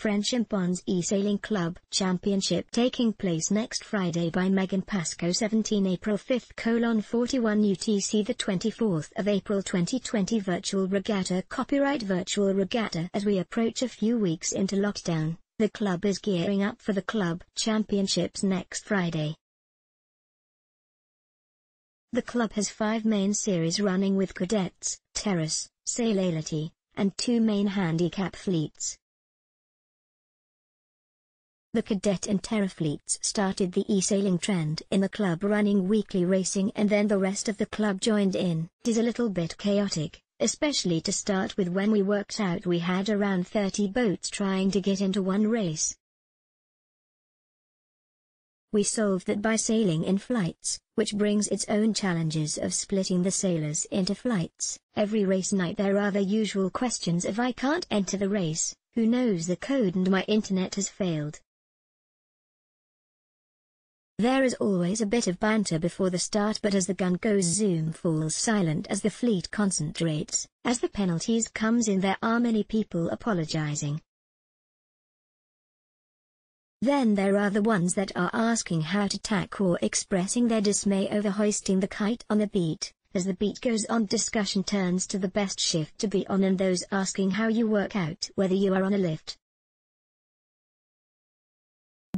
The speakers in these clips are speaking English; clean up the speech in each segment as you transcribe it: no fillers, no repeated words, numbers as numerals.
French Impons E-Sailing Club Championship taking place next Friday by Megan Pascoe 17 April 5:41 UTC the 24th of April 2020 Virtual Regatta Copyright Virtual Regatta. As we approach a few weeks into lockdown, the club is gearing up for the club championships next Friday. The club has 5 main series running with cadets, Terrace, Sailality, and 2 main handicap fleets. The cadet and terra fleets started the e-sailing trend in the club, running weekly racing, and then the rest of the club joined in. It is a little bit chaotic, especially to start with. When we worked out we had around 30 boats trying to get into one race. We solved that by sailing in flights, which brings its own challenges of splitting the sailors into flights. Every race night there are the usual questions of I can't enter the race, who knows the code, and my internet has failed. There is always a bit of banter before the start, but as the gun goes, Zoom falls silent as the fleet concentrates. As the penalties comes in, there are many people apologizing. Then there are the ones that are asking how to tack or expressing their dismay over hoisting the kite on the beat. As the beat goes on, discussion turns to the best shift to be on and those asking how you work out whether you are on a lift.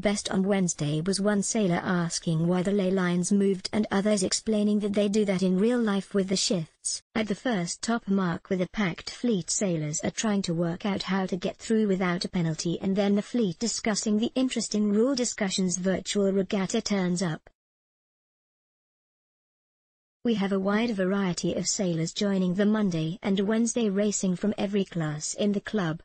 Best on Wednesday was one sailor asking why the ley lines moved and others explaining that they do that in real life with the shifts. At the first top mark with a packed fleet, sailors are trying to work out how to get through without a penalty, and then the fleet discussing the interesting rule discussions. Virtual Regatta turns up. We have a wide variety of sailors joining the Monday and Wednesday racing from every class in the club.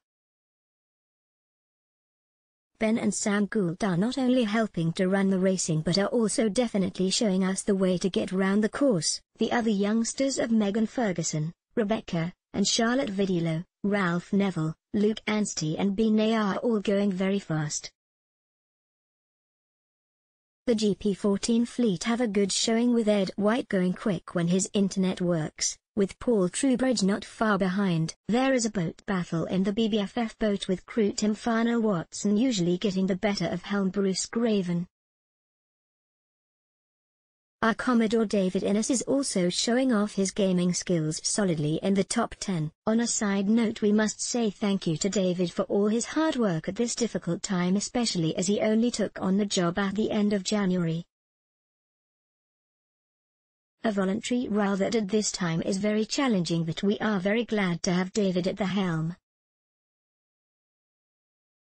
Ben and Sam Gould are not only helping to run the racing but are also definitely showing us the way to get round the course. The other youngsters of Megan Ferguson, Rebecca, and Charlotte Vidilo, Ralph Neville, Luke Anstey and Ben Nea are all going very fast. The GP-14 fleet have a good showing with Ed White going quick when his internet works, with Paul Truebridge not far behind. There is a boat battle in the BBFF boat with crew Timfana Watson usually getting the better of helm Bruce Graven. Our Commodore David Innes is also showing off his gaming skills solidly in the top 10. On a side note, we must say thank you to David for all his hard work at this difficult time, especially as he only took on the job at the end of January. A voluntary role that at this time is very challenging, but we are very glad to have David at the helm.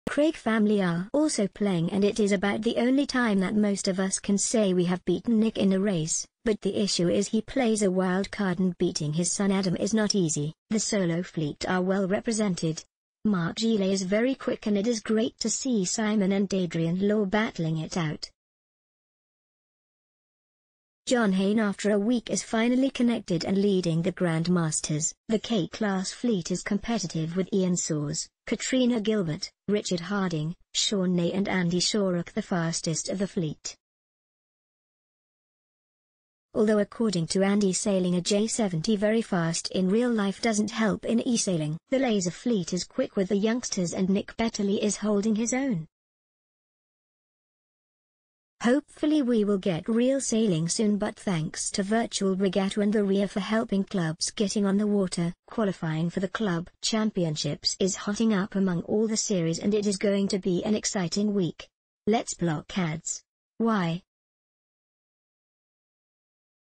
Craig family are also playing, and it is about the only time that most of us can say we have beaten Nick in a race, but the issue is he plays a wild card and beating his son Adam is not easy. The solo fleet are well represented. Mark Gile is very quick, and it is great to see Simon and Adrian Law battling it out. John Hayne after a week is finally connected and leading the Grand Masters. The K-class fleet is competitive with Ian Saws, Katrina Gilbert, Richard Harding, Sean Ney and Andy Shorrock, the fastest of the fleet. Although according to Andy, sailing a J70 very fast in real life doesn't help in e-sailing. The Laser fleet is quick with the youngsters and Nick Petterly is holding his own. Hopefully we will get real sailing soon, but thanks to Virtual Regatta and the RIA for helping clubs getting on the water. Qualifying for the club championships is hotting up among all the series and it is going to be an exciting week. Let's block ads. Why?